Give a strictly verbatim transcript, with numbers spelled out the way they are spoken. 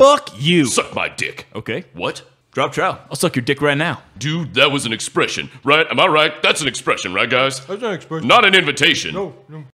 Fuck you. Suck my dick. Okay, what? Drop trowel. I'll suck your dick right now. Dude, that was an expression, right? Am I right? That's an expression, right, guys? That's an expression. Not an invitation. No, no.